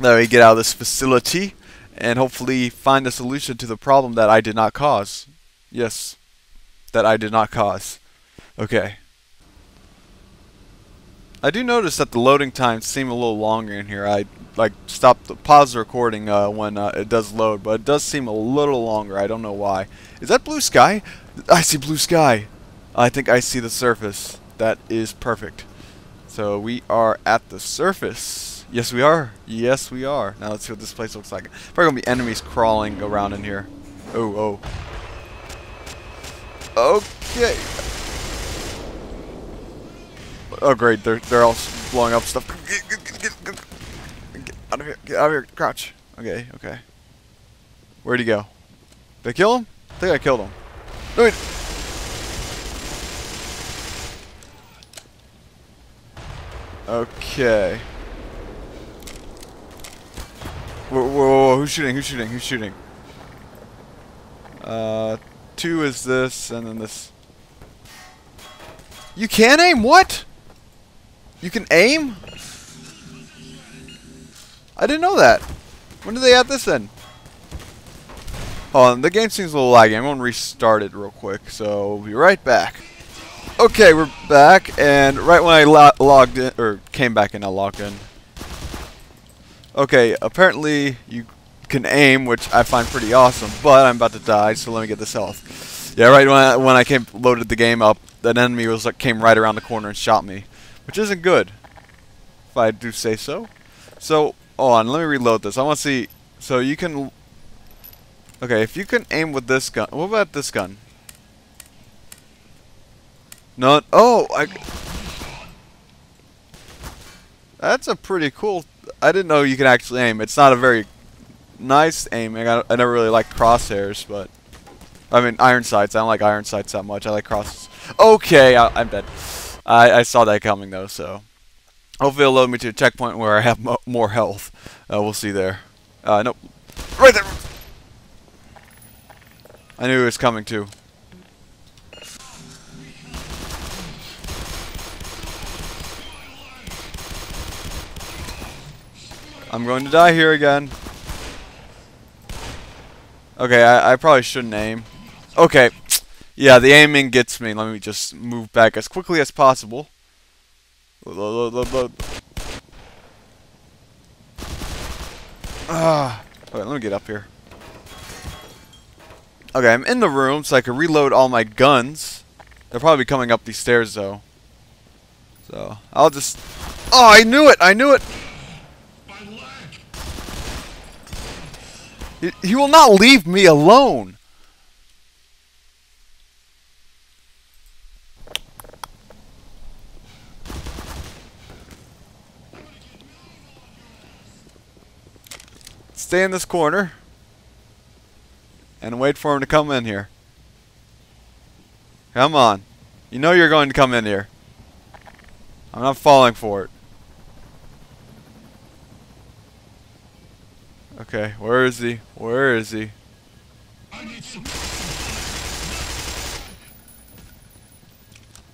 that we get out of this facility and hopefully find a solution to the problem that I did not cause. Yes, that I did not cause. Okay. I do notice that the loading times seem a little longer in here. I pause the recording when it does load, but it does seem a little longer. I don't know why. Is that blue sky? I see blue sky. I think I see the surface. That is perfect. So we are at the surface. Yes, we are. Yes, we are. Now let's see what this place looks like. Probably gonna be enemies crawling around in here. Oh, oh. Okay. Oh great, they're all blowing up stuff. Get out of here, get out of here, crouch. Okay, okay. Where'd he go? Did I kill him? I think I killed him. No, wait. Okay. Whoa, whoa, whoa, who's shooting, who's shooting, who's shooting? Two is this, and then this. You can aim? What? You can aim? I didn't know that. When did they add this in? Oh, the game seems a little laggy. I'm going to restart it real quick, so we'll be right back. Okay, we're back, and right when I logged in, or came back in, I logged in. Okay, apparently you can aim, which I find pretty awesome, but I'm about to die, so let me get this health. Yeah, right when I loaded the game up, that enemy was like came right around the corner and shot me, which isn't good, if I do say so. So, hold on, let me reload this. I want to see. So you can. Okay, if you can aim with this gun. What about this gun? No. Oh, that's a pretty cool. I didn't know you could actually aim. It's not a very nice aiming. I never really liked crosshairs, but I mean iron sights. I don't like iron sights that much. I like crosshairs. Okay, I'm dead. I saw that coming though, so hopefully it'll load me to a checkpoint where I have more health. We'll see there. Nope. Right there! I knew it was coming too. I'm going to die here again. Okay, I probably shouldn't aim. Okay. Yeah, the aiming gets me. Let me just move back as quickly as possible. Ah. Alright, let me get up here. Okay, I'm in the room, so I can reload all my guns. They'll probably be coming up these stairs, though. So, I'll just... Oh, I knew it! I knew it! He will not leave me alone! Stay in this corner and wait for him to come in here. Come on. You know you're going to come in here. I'm not falling for it. Okay, where is he? Where is he?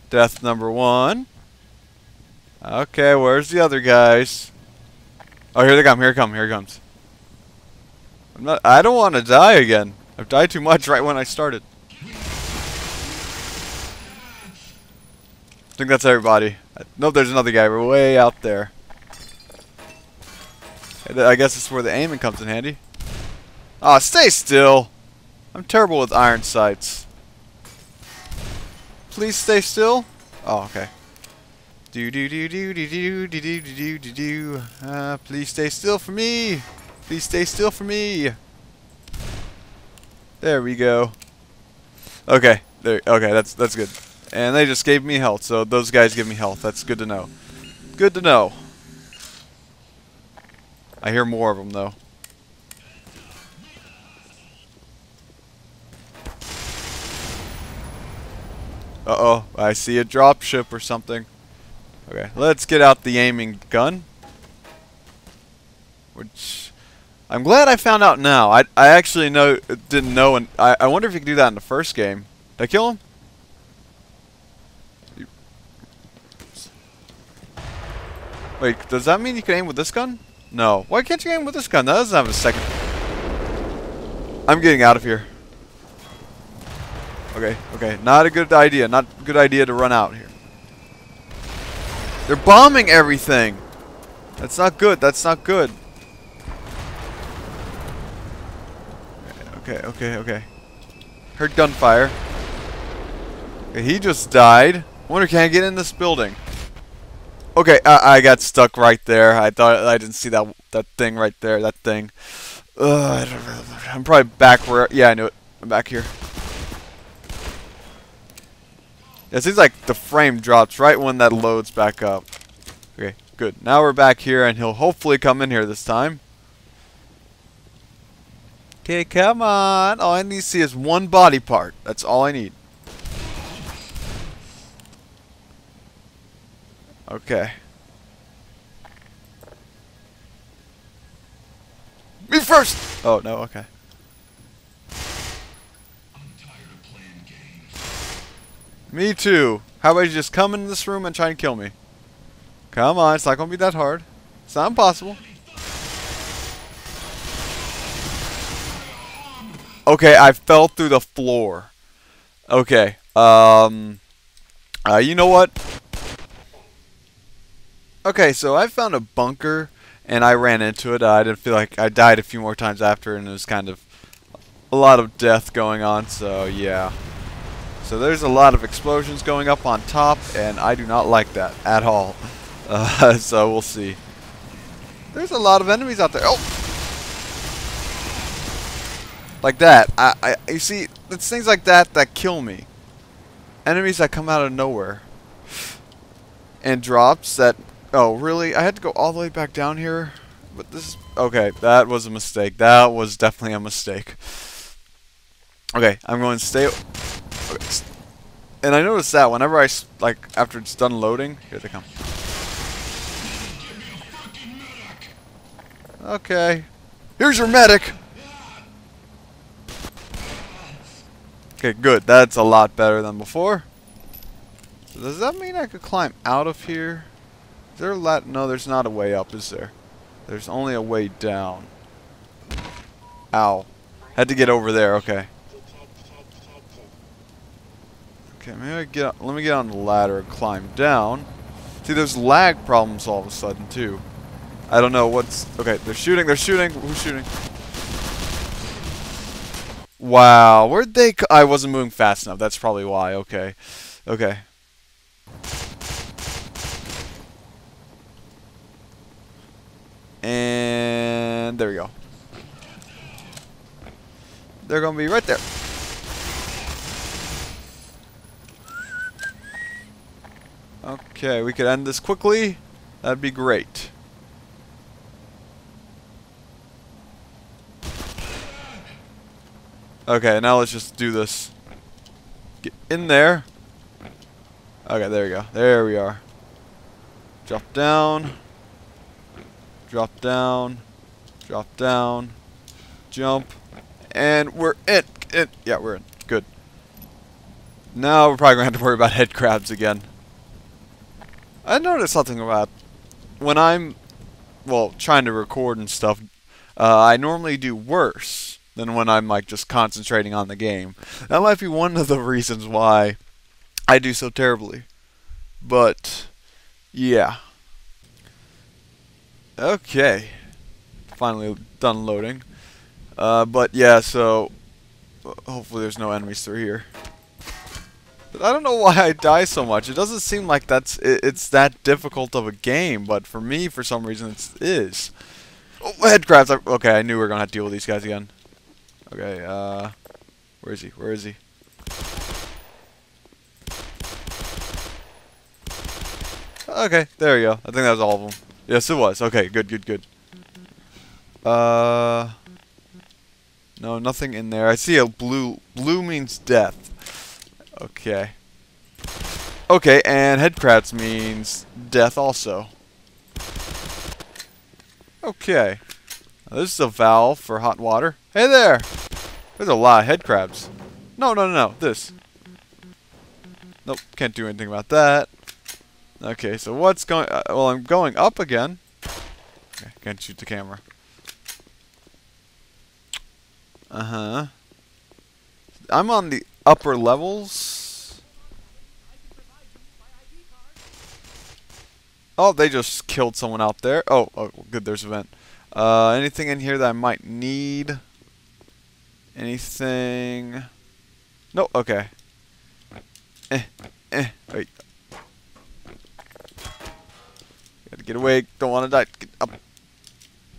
Death number one. Okay, where's the other guys? Oh, here they come, here comes, here comes. I don't want to die again. I've died too much right when I started. I think that's everybody. Nope, there's another guy. We're way out there. I guess that's where the aiming comes in handy. Ah, stay still. I'm terrible with iron sights. Please stay still. Oh, okay. Please stay still for me. Please stay still for me. There we go. Okay, there. Okay, that's good. And they just gave me health, so those guys give me health. That's good to know. Good to know. I hear more of them though. Uh-oh, I see a dropship or something. Okay, let's get out the aiming gun. Which I'm glad I found out now. I actually didn't know, and I wonder if you could do that in the first game. Did I kill him? Wait, does that mean you can aim with this gun? No. Why can't you aim with this gun? That doesn't have a second. I'm getting out of here. Okay, okay. Not a good idea. Not a good idea to run out here. They're bombing everything. That's not good. That's not good. Okay, okay, okay. Heard gunfire. Okay, he just died. I wonder, can I get in this building? Okay, I got stuck right there. I thought I didn't see that thing right there. That thing. Ugh, I'm probably back where. Yeah, I knew it. I'm back here. It seems like the frame drops right when that loads back up. Okay, good. Now we're back here, and he'll hopefully come in here this time. Okay, come on. All I need to see is one body part. That's all I need. Okay. Me first! Oh, no, okay. I'm tired of playing games. Me too. How about you just come in this room and try and kill me? Come on, it's not gonna be that hard. It's not impossible. Okay, I fell through the floor. Okay, you know what? Okay, so I found a bunker, and I ran into it. I didn't feel like I died a few more times after, and it was kind of a lot of death going on, so yeah. So there's a lot of explosions going up on top, and I do not like that at all. So we'll see. There's a lot of enemies out there. Oh! Like that. You see, it's things like that that kill me. Enemies that come out of nowhere. And drops that... Oh, really? I had to go all the way back down here? But this is... Okay, that was a mistake. That was definitely a mistake. Okay, I'm going to stay... Okay. And I noticed that whenever I... Like, after it's done loading... Here they come. Okay. Here's your medic! Okay, good. That's a lot better than before. So does that mean I could climb out of here? Is there a lot? No, there's not a way up, is there? There's only a way down. Ow. Had to get over there, okay. Okay, maybe I get on, let me get on the ladder and climb down. See, there's lag problems all of a sudden, too. I don't know what's... Okay, they're shooting. Who's shooting? Wow, where'd they... I wasn't moving fast enough, that's probably why, okay. Okay. And there we go. They're gonna be right there. Okay, we could end this quickly. That'd be great. Okay, now let's just do this. Get in there. Okay, there we go. There we are. Drop down. Drop down, drop down, jump, and we're in. Yeah, we're in. Good. Now we're probably going to have to worry about head crabs again. I noticed something about when I'm, well, trying to record and stuff, I normally do worse than when I'm, like, just concentrating on the game. That might be one of the reasons why I do so terribly. But, yeah. Okay, finally done loading, but yeah, so hopefully there's no enemies through here. But I don't know why I die so much. It doesn't seem like it's that difficult of a game, but for me, for some reason, it is. Oh, headcrabs! Okay, I knew we were gonna have to deal with these guys again. Okay, where is he? Where is he? Okay, there we go. I think that was all of them. Yes, it was. Okay, good, good, good. No, nothing in there. I see a blue. Blue means death. Okay. Okay, and headcrabs means death also. Okay. Now, this is a valve for hot water. Hey there! There's a lot of headcrabs. No, no, no, no. This. Nope, can't do anything about that. Okay, so what's going... well, I'm going up again. Okay, can't shoot the camera. Uh-huh. I'm on the upper levels. Oh, they just killed someone out there. Oh, oh good, there's a vent. Anything in here that I might need? Anything? No, okay. Wait. Gotta get away, don't wanna die. Get up.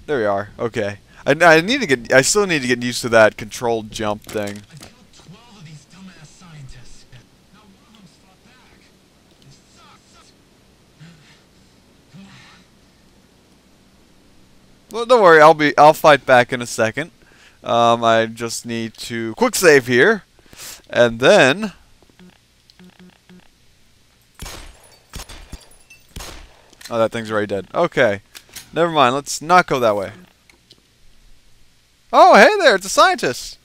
There we are, okay. I still need to get used to that controlled jump thing. Well, don't worry, I'll fight back in a second. I just need to quick save here, and then oh, that thing's already dead. Okay, never mind. Let's not go that way. Oh, hey there, it's a scientist.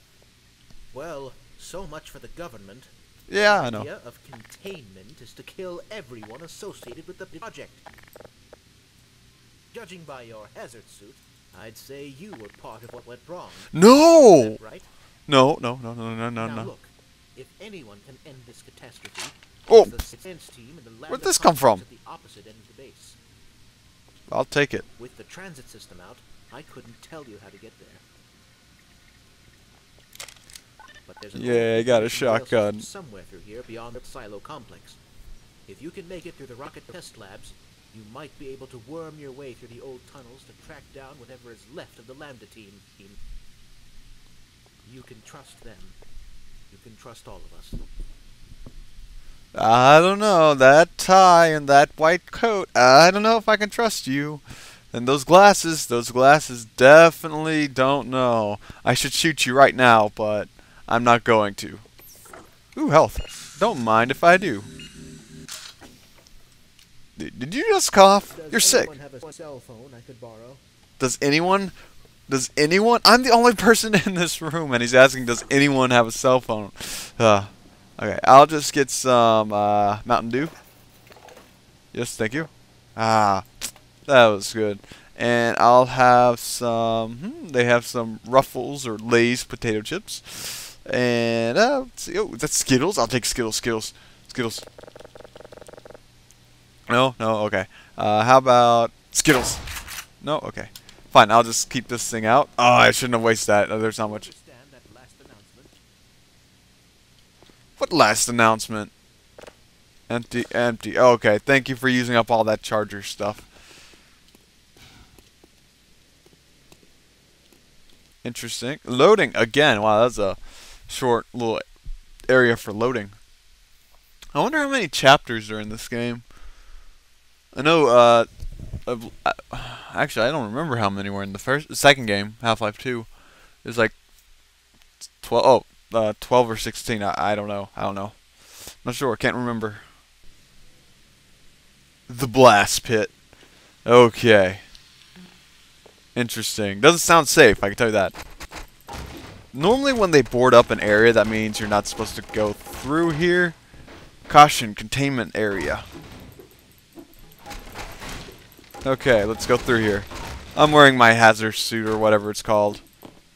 Well, so much for the government. Yeah, I know. The idea of containment is to kill everyone associated with the project. Judging by your hazard suit, I'd say you were part of what went wrong. No! Is that right? No. Now look, if anyone can end this catastrophe, oh, the defense team and the lab. Where'd this come from? At the opposite end of the base. I'll take it. With the transit system out, I couldn't tell you how to get there. But there's yeah, I got a shotgun somewhere through here beyond the silo complex. If you can make it through the rocket test labs, you might be able to worm your way through the old tunnels to track down whatever is left of the Lambda team. You can trust them. You can trust all of us. I don't know. That tie and that white coat. I don't know if I can trust you. And those glasses definitely don't know. I should shoot you right now, but I'm not going to. Ooh, health. Don't mind if I do. Did you just cough? You're sick. Does anyone have a cell phone I could borrow? Does anyone? Does anyone? I'm the only person in this room, and he's asking, does anyone have a cell phone? Okay, I'll just get some Mountain Dew. Yes, thank you. Ah, that was good. And I'll have some. They have some Ruffles or Lay's potato chips. And let's see. Oh, that's Skittles. I'll take Skittles. Skittles. No, okay. How about Skittles? No, okay. Fine, I'll just keep this thing out. Oh, I shouldn't have wasted that. Oh, there's not much. What last announcement? Empty. Okay, thank you for using up all that charger stuff. Interesting. Loading again. Wow, that's a short little area for loading. I wonder how many chapters are in this game. I know, actually, I don't remember how many were in the second game, Half-Life 2. It was like 12 or 16, I don't know, I'm not sure, can't remember. The Blast Pit. Okay. Interesting. Doesn't sound safe, I can tell you that. Normally when they board up an area, that means you're not supposed to go through here. Caution, containment area. Okay, let's go through here. I'm wearing my hazard suit or whatever it's called.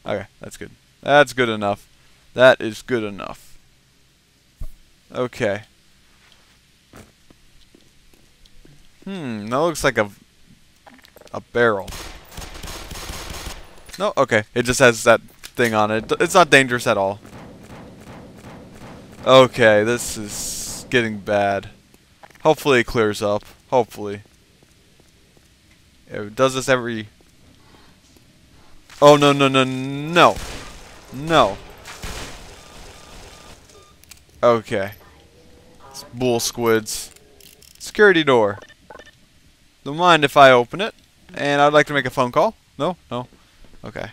Okay, that's good. That's good enough. That is good enough. Okay. That looks like a barrel. No, okay. It just has that thing on it. It's not dangerous at all. Okay, this is getting bad. Hopefully it clears up. Hopefully. It does this every... Oh, no. Okay. It's bull squids. Security door. Don't mind if I open it. And I'd like to make a phone call. No? No. Okay.